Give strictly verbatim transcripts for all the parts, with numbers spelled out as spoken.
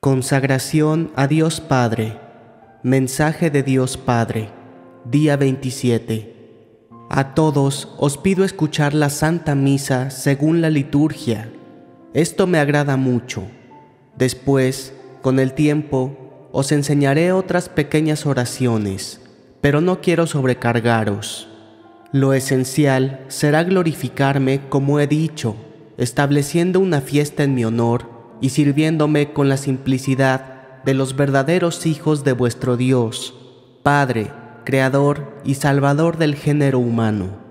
Consagración a Dios Padre. Mensaje de Dios Padre. Día veintisiete. A todos os pido escuchar la Santa Misa según la liturgia. Esto me agrada mucho. Después, con el tiempo, os enseñaré otras pequeñas oraciones, pero no quiero sobrecargaros. Lo esencial será glorificarme, como he dicho, estableciendo una fiesta en mi honor y sirviéndome con la simplicidad de los verdaderos hijos de vuestro Dios, Padre, Creador y Salvador del género humano.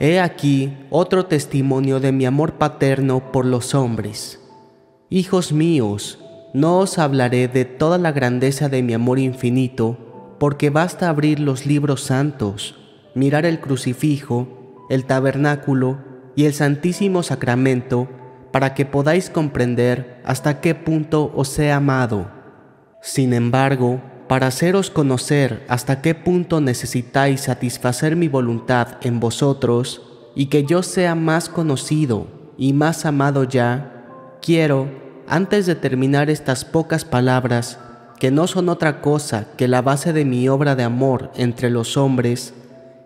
He aquí otro testimonio de mi amor paterno por los hombres. Hijos míos, no os hablaré de toda la grandeza de mi amor infinito, porque basta abrir los libros santos, mirar el crucifijo, el tabernáculo y el Santísimo Sacramento, para que podáis comprender hasta qué punto os he amado. Sin embargo, para haceros conocer hasta qué punto necesitáis satisfacer mi voluntad en vosotros y que yo sea más conocido y más amado ya, quiero, antes de terminar estas pocas palabras, que no son otra cosa que la base de mi obra de amor entre los hombres,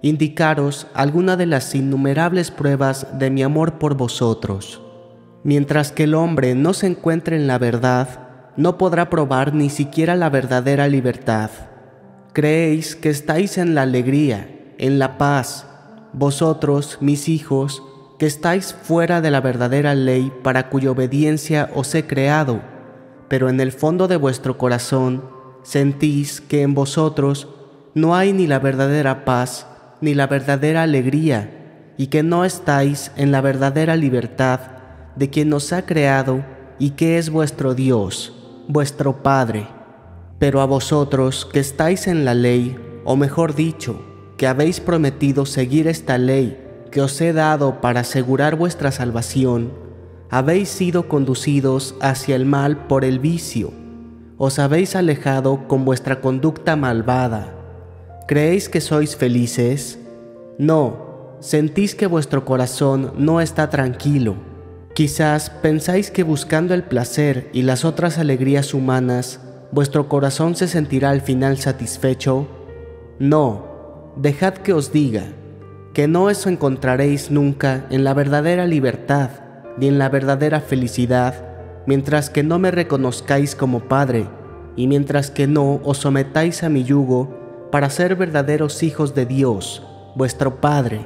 indicaros alguna de las innumerables pruebas de mi amor por vosotros. Mientras que el hombre no se encuentre en la verdad, no podrá probar ni siquiera la verdadera libertad. Creéis que estáis en la alegría, en la paz, vosotros, mis hijos, que estáis fuera de la verdadera ley para cuya obediencia os he creado, pero en el fondo de vuestro corazón sentís que en vosotros no hay ni la verdadera paz ni la verdadera alegría, y que no estáis en la verdadera libertad de quien nos ha creado y que es vuestro Dios, vuestro Padre. Pero a vosotros que estáis en la ley, o mejor dicho, que habéis prometido seguir esta ley que os he dado para asegurar vuestra salvación, habéis sido conducidos hacia el mal por el vicio, os habéis alejado con vuestra conducta malvada. ¿Creéis que sois felices? No, sentís que vuestro corazón no está tranquilo. Quizás pensáis que buscando el placer y las otras alegrías humanas, vuestro corazón se sentirá al final satisfecho. No, dejad que os diga, que no eso encontraréis nunca en la verdadera libertad, ni en la verdadera felicidad, mientras que no me reconozcáis como Padre, y mientras que no os sometáis a mi yugo para ser verdaderos hijos de Dios, vuestro Padre.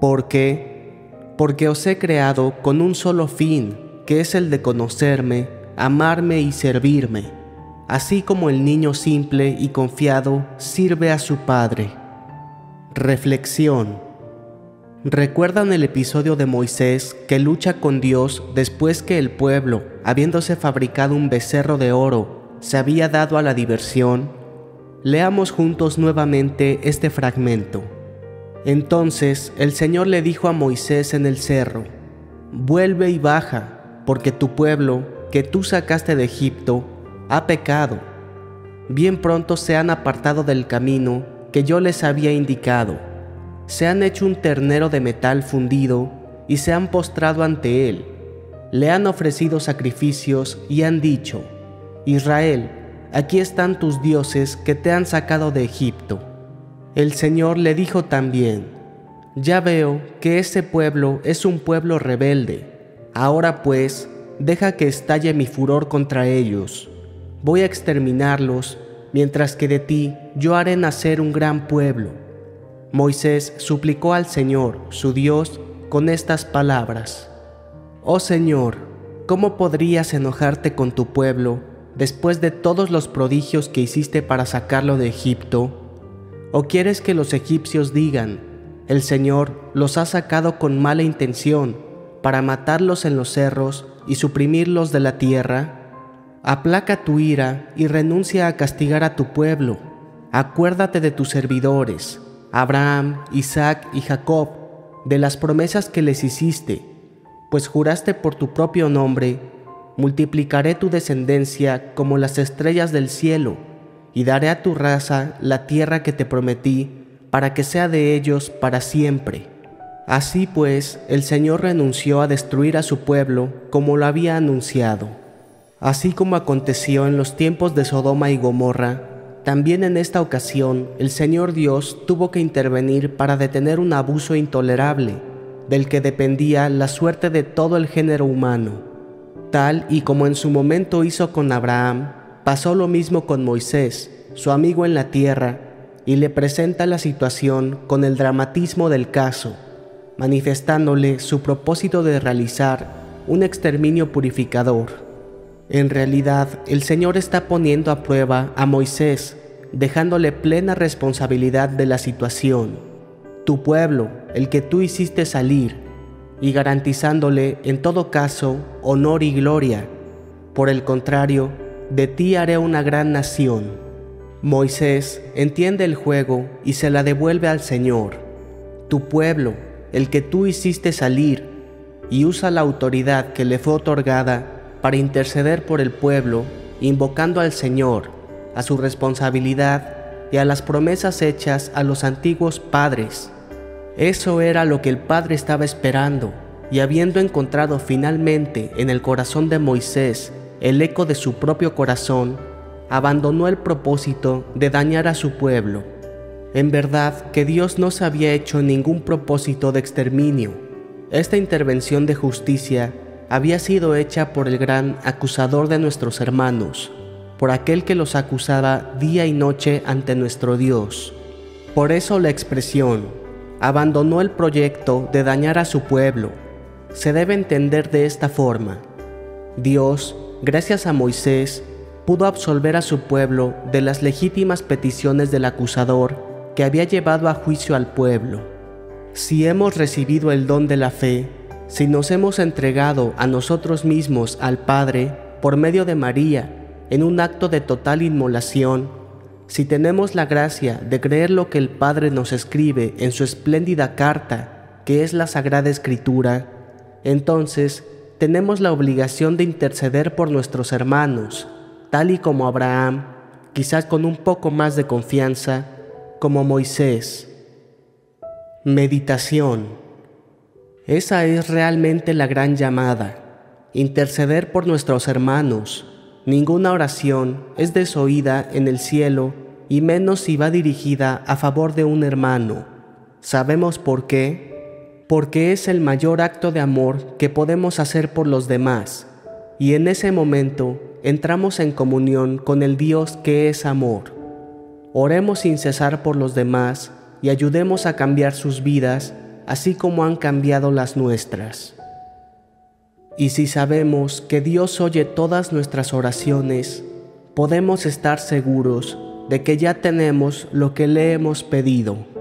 ¿Por qué? Porque os he creado con un solo fin, que es el de conocerme, amarme y servirme, así como el niño simple y confiado sirve a su padre. Reflexión. ¿Recuerdan el episodio de Moisés que lucha con Dios después que el pueblo, habiéndose fabricado un becerro de oro, se había dado a la diversión? Leamos juntos nuevamente este fragmento. Entonces el Señor le dijo a Moisés en el cerro: «Vuelve y baja, porque tu pueblo, que tú sacaste de Egipto, ha pecado. Bien pronto se han apartado del camino que yo les había indicado. Se han hecho un ternero de metal fundido y se han postrado ante él. Le han ofrecido sacrificios y han dicho: Israel, aquí están tus dioses que te han sacado de Egipto». El Señor le dijo también: «Ya veo que ese pueblo es un pueblo rebelde. Ahora pues, deja que estalle mi furor contra ellos. Voy a exterminarlos, mientras que de ti yo haré nacer un gran pueblo». Moisés suplicó al Señor, su Dios, con estas palabras: «Oh Señor, ¿cómo podrías enojarte con tu pueblo después de todos los prodigios que hiciste para sacarlo de Egipto? ¿O quieres que los egipcios digan: el Señor los ha sacado con mala intención para matarlos en los cerros y suprimirlos de la tierra? Aplaca tu ira y renuncia a castigar a tu pueblo. Acuérdate de tus servidores, Abraham, Isaac y Jacob, de las promesas que les hiciste, pues juraste por tu propio nombre: multiplicaré tu descendencia como las estrellas del cielo, y daré a tu raza la tierra que te prometí para que sea de ellos para siempre. Así pues, el Señor renunció a destruir a su pueblo como lo había anunciado. Así como aconteció en los tiempos de Sodoma y Gomorra, también en esta ocasión el Señor Dios tuvo que intervenir para detener un abuso intolerable, del que dependía la suerte de todo el género humano. Tal y como en su momento hizo con Abraham, pasó lo mismo con Moisés, su amigo en la tierra, y le presenta la situación con el dramatismo del caso, manifestándole su propósito de realizar un exterminio purificador. En realidad, el Señor está poniendo a prueba a Moisés, dejándole plena responsabilidad de la situación, tu pueblo, el que tú hiciste salir, y garantizándole, en todo caso, honor y gloria. Por el contrario, de ti haré una gran nación. Moisés entiende el juego y se la devuelve al Señor, tu pueblo, el que tú hiciste salir, y usa la autoridad que le fue otorgada para interceder por el pueblo, invocando al Señor, a su responsabilidad y a las promesas hechas a los antiguos padres. Eso era lo que el Padre estaba esperando, y habiendo encontrado finalmente en el corazón de Moisés el eco de su propio corazón, abandonó el propósito de dañar a su pueblo. En verdad que Dios no se había hecho ningún propósito de exterminio. Esta intervención de justicia había sido hecha por el gran acusador de nuestros hermanos, por aquel que los acusaba día y noche ante nuestro Dios. Por eso la expresión, abandonó el proyecto de dañar a su pueblo, se debe entender de esta forma. Dios, gracias a Moisés, pudo absolver a su pueblo de las legítimas peticiones del acusador que había llevado a juicio al pueblo. Si hemos recibido el don de la fe, si nos hemos entregado a nosotros mismos al Padre por medio de María en un acto de total inmolación, si tenemos la gracia de creer lo que el Padre nos escribe en su espléndida carta, que es la Sagrada Escritura, entonces tenemos la obligación de interceder por nuestros hermanos, tal y como Abraham, quizás con un poco más de confianza, como Moisés. Meditación. Esa es realmente la gran llamada, interceder por nuestros hermanos. Ninguna oración es desoída en el cielo, y menos si va dirigida a favor de un hermano. ¿Sabemos por qué? Porque es el mayor acto de amor que podemos hacer por los demás, y en ese momento entramos en comunión con el Dios que es amor. Oremos sin cesar por los demás y ayudemos a cambiar sus vidas, así como han cambiado las nuestras. Y si sabemos que Dios oye todas nuestras oraciones, podemos estar seguros de que ya tenemos lo que le hemos pedido.